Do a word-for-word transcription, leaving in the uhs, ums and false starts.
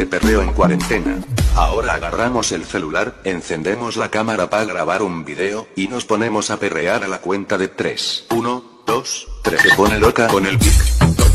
de perreo en cuarentena. Ahora agarramos el celular, encendemos la cámara para grabar un video, y nos ponemos a perrear a la cuenta de tres. uno, dos, tres. Se pone loca con el pic.